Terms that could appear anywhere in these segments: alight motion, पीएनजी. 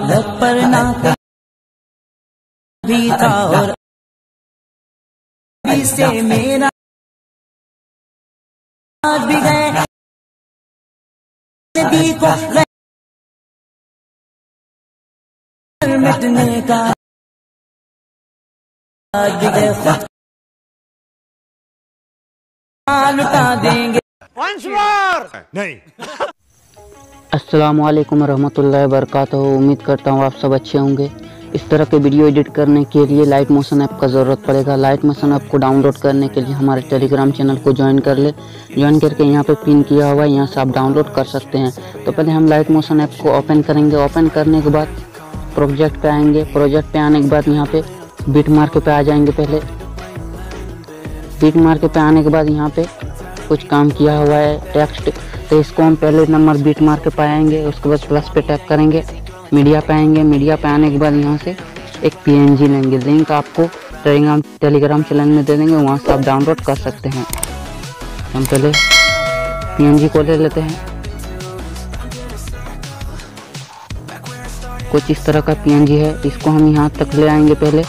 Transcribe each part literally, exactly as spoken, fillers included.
लग पर ना भी था और अभी से मेरा आज भी गए नदी को मिटने का आज भी गए लुटा देंगे once more नहीं। अस्सलामुअलैकुम रहमतुल्लाहि वबरकातुहू। उम्मीद करता हूँ आप सब अच्छे होंगे। इस तरह के वीडियो एडिट करने के लिए लाइट मोशन ऐप का ज़रूरत पड़ेगा। लाइट मोशन ऐप को डाउनलोड करने के लिए हमारे टेलीग्राम चैनल को ज्वाइन कर ले। ज्वाइन करके यहाँ पे पिन किया हुआ है, यहाँ से आप डाउनलोड कर सकते हैं। तो पहले हम लाइट मोशन ऐप को ओपन करेंगे। ओपन करने के बाद प्रोजेक्ट पर आएँगे। प्रोजेक्ट पर आने के बाद यहाँ पर बीट मार्क पर आ जाएंगे। पहले बीट मार्क पर आने के बाद यहाँ पर कुछ काम किया हुआ है टेक्स्ट, तो इसको हम पहले नंबर बीट मार्क पे आएंगे। उसके बाद प्लस पे टैप करेंगे, मीडिया पे आएंगे। मीडिया पे आने के बाद यहाँ से एक पीएनजी लेंगे। लिंक आपको टेलीग्राम टेलीग्राम चैनल में दे देंगे, वहाँ से आप डाउनलोड कर सकते हैं। हम पहले पीएनजी को ले लेते हैं। कुछ इस तरह का पीएनजी है, इसको हम यहाँ तक ले आएंगे। पहले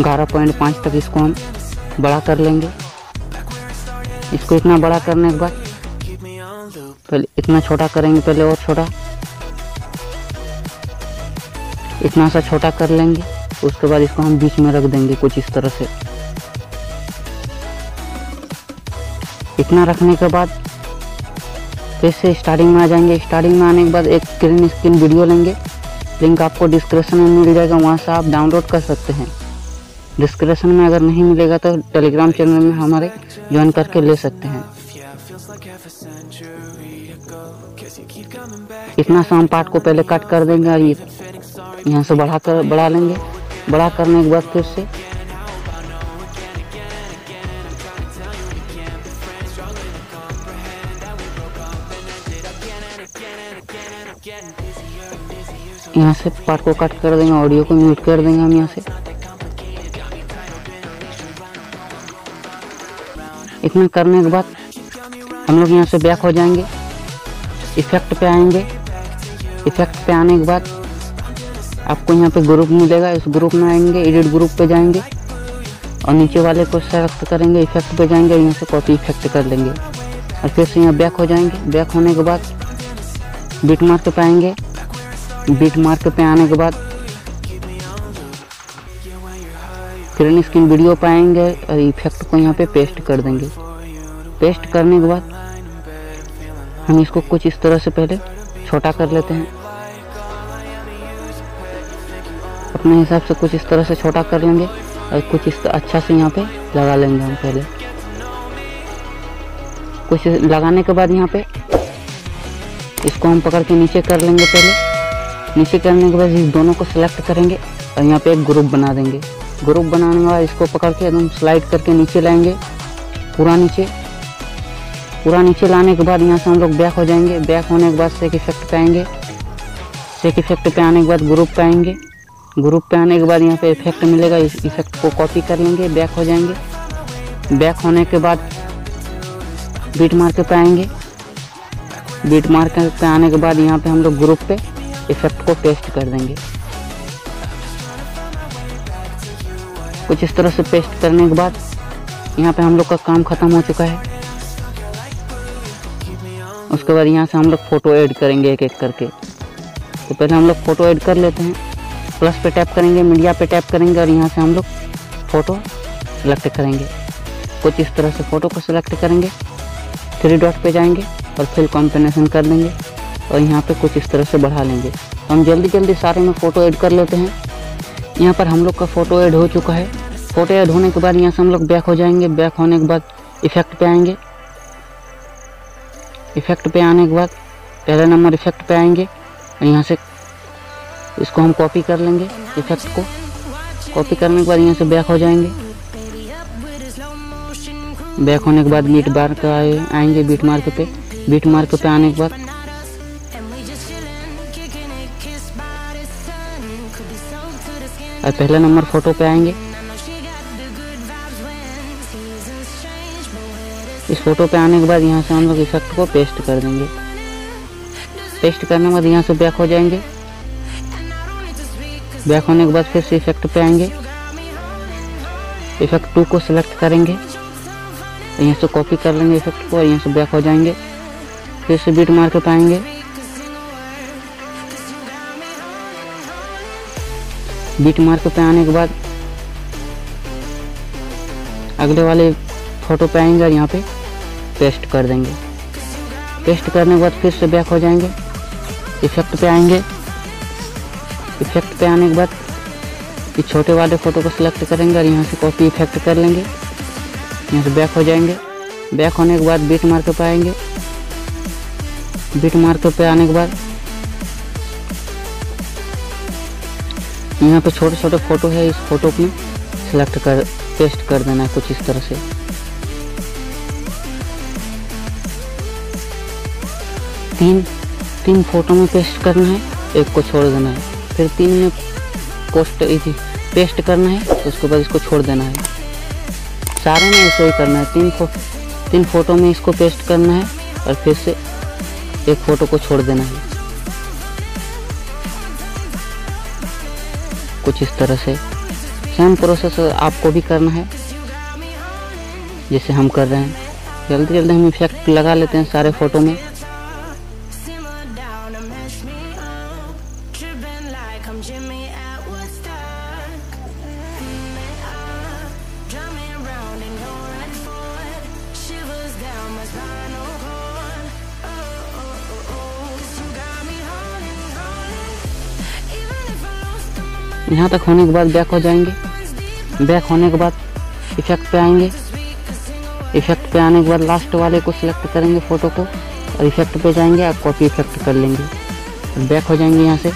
ग्यारह पॉइंट पाँच तक इसको हम बड़ा कर लेंगे। इसको इतना बड़ा करने के बाद पहले इतना छोटा करेंगे, पहले और छोटा, इतना सा छोटा कर लेंगे। उसके बाद इसको हम बीच में रख देंगे कुछ इस तरह से। इतना रखने के बाद फिर से स्टार्टिंग में आ जाएंगे। स्टार्टिंग में आने के बाद एक ग्रीन स्क्रीन वीडियो लेंगे। लिंक आपको डिस्क्रिप्शन में मिल जाएगा, वहाँ से आप डाउनलोड कर सकते हैं। डिस्क्रिप्शन में अगर नहीं मिलेगा तो टेलीग्राम चैनल में हमारे ज्वाइन करके ले सकते हैं। इतना सा हम पार्ट को पहले कट कर देंगे और ये यहाँ से बढ़ा कर बढ़ा लेंगे। बड़ा करने के बाद फिर से यहाँ से पार्ट को कट कर देंगे, ऑडियो को म्यूट कर देंगे हम यहाँ से। इतना करने के बाद हम लोग यहाँ से बैक हो जाएंगे। इफेक्ट पे आएंगे। इफेक्ट पे आने के बाद आपको यहाँ पे ग्रुप मिलेगा, इस ग्रुप में आएंगे। एडिट ग्रुप पे जाएंगे और नीचे वाले को सेलेक्ट करेंगे। इफेक्ट पे जाएंगे और यहाँ से कॉपी इफेक्ट कर लेंगे और फिर से यहाँ बैक हो जाएंगे। बैक होने के बाद बीट मार्क पे आएंगे। बीट मार्क पे आने के बाद ग्रीन स्क्रीन वीडियो पाएंगे और इफेक्ट को यहाँ पे पेस्ट कर देंगे। पेस्ट करने के बाद हम इसको कुछ इस तरह से पहले छोटा कर लेते हैं, अपने हिसाब से कुछ इस तरह से छोटा कर लेंगे और कुछ इस अच्छा से यहाँ पे लगा लेंगे हम। पहले कुछ लगाने के बाद यहाँ पे इसको हम पकड़ के नीचे कर लेंगे। पहले नीचे करने के बाद इस दोनों को सिलेक्ट करेंगे और यहाँ पे एक ग्रुप बना देंगे। ग्रुप बनाने के बाद इसको पकड़ के एकदम स्लाइड करके नीचे लाएंगे, पूरा नीचे। पूरा नीचे लाने के बाद यहाँ से हम लोग बैक हो जाएंगे। बैक होने के बाद सेक इफेक्ट पे आएंगे। सेक इफेक्ट पे आने के बाद ग्रुप पे आएंगे। ग्रुप पे आने के बाद यहाँ पे इफेक्ट मिलेगा, इस इफेक्ट को कॉपी कर लेंगे। बैक हो जाएंगे। बैक होने के बाद बीट मार्क पे आएंगे। बीट मार्क पे आने के बाद यहाँ पर हम लोग ग्रुप पे इफेक्ट को पेस्ट कर देंगे। कुछ इस तरह से पेस्ट करने के बाद यहाँ पे हम लोग का काम ख़त्म हो चुका है। उसके बाद यहाँ से हम लोग फ़ोटो ऐड करेंगे एक एक करके। तो पहले हम लोग फ़ोटो ऐड कर लेते हैं। प्लस पे टैप करेंगे, मीडिया पे टैप करेंगे और यहाँ से हम लोग फ़ोटो सेलेक्ट करेंगे। कुछ इस तरह से फ़ोटो को सिलेक्ट करेंगे, थ्री डॉट पे जाएंगे और फिल कॉम्बिनेशन कर लेंगे और यहाँ पर कुछ इस तरह से बढ़ा लेंगे। तो हम जल्दी जल्दी सारे में फ़ोटो ऐड कर लेते हैं। यहाँ पर हम लोग का फ़ोटो ऐड हो चुका है। फ़ोटो ऐड होने के बाद यहाँ से हम लोग बैक हो जाएंगे। बैक होने के बाद इफ़ेक्ट पे आएंगे। इफ़ेक्ट पे आने के बाद पहला नंबर इफ़ेक्ट पे आएंगे और यहाँ से इसको हम कॉपी कर लेंगे। इफ़ेक्ट को कॉपी करने के बाद यहाँ से बैक हो जाएंगे। बैक होने के बाद बीट मार्क आएंगे। बीट मार्क पे बीट मार्क पे आने के बाद और पहला नंबर फोटो पे आएंगे। इस फोटो पे आने के बाद यहाँ से हम लोग इफेक्ट को पेस्ट कर देंगे। पेस्ट करने के बाद यहाँ से बैक हो जाएंगे। बैक होने के बाद फिर से इफेक्ट पे आएंगे, इफेक्ट टू को सिलेक्ट करेंगे, यहाँ से कॉपी कर लेंगे इफेक्ट को और यहाँ से बैक हो जाएंगे। फिर से बीट मार के पाएंगे, बीट मार के पे आने के बाद अगले वाले फोटो पे आएंगे और यहाँ पे पेस्ट कर देंगे। पेस्ट करने के बाद फिर से बैक हो जाएंगे, इफेक्ट पे आएंगे, इफेक्ट पे आने के बाद ये छोटे वाले फोटो को सिलेक्ट करेंगे और यहाँ से कॉपी इफेक्ट कर लेंगे, यहाँ से बैक हो जाएंगे। बैक होने के बाद बीट मार के पे आएंगे, बीट मार्कर पे आने के बाद यहाँ पे छोटे छोटे फोटो है, इस फोटो को सिलेक्ट कर पेस्ट कर देना है कुछ इस तरह से। तीन तीन फोटो में पेस्ट करना है, एक को छोड़ देना है, फिर तीन में कोस्ट पेस्ट करना है, तो उसके बाद इसको छोड़ देना है। सारे में ऐसे ही करना है, तीन फो, तीन फोटो में इसको पेस्ट करना है और फिर से एक फोटो को छोड़ देना है कुछ इस तरह से। सेम प्रोसेस आपको भी करना है जैसे हम कर रहे हैं। जल्दी जल्दी हम इफेक्ट लगा लेते हैं सारे फोटो में। यहाँ तक होने के बाद बैक हो जाएंगे। बैक होने के बाद इफेक्ट पे आएंगे, इफेक्ट पे आने के बाद लास्ट वाले को सिलेक्ट करेंगे फोटो को और इफेक्ट पे जाएंगे और कॉपी इफेक्ट कर लेंगे। बैक हो जाएंगे यहाँ से।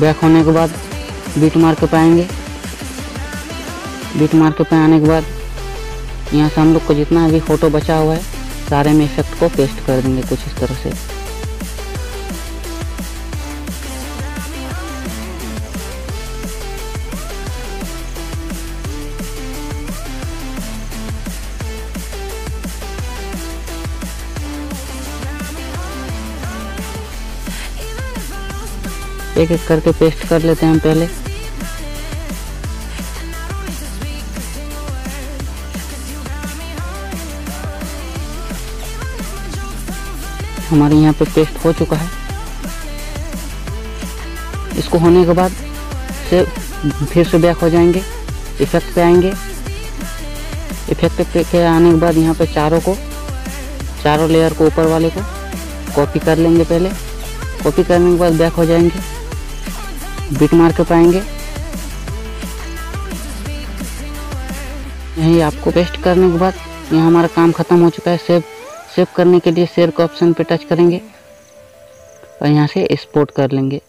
बैक होने के बाद बीट मार के पाएंगे, बीट मार के पे आने के बाद यहाँ से हम लोग को जितना भी फोटो बचा हुआ है सारे में इफेक्ट को पेस्ट कर देंगे कुछ इस तरह से। एक एक करके पेस्ट कर लेते हैं हम पहले। हमारे यहाँ पे पेस्ट हो चुका है। इसको होने के बाद से फिर से बैक हो जाएंगे, इफेक्ट पे आएंगे, इफेक्ट पे आने के बाद यहाँ पे चारों को चारों लेयर को ऊपर वाले को कॉपी कर लेंगे पहले। कॉपी करने के बाद बैक हो जाएंगे, बीट मार के पाएंगे। यही आपको पेस्ट करने के बाद यहाँ हमारा काम खत्म हो चुका है। सेव सेव करने के लिए शेयर के ऑप्शन पे टच करेंगे और यहाँ से एक्सपोर्ट कर लेंगे।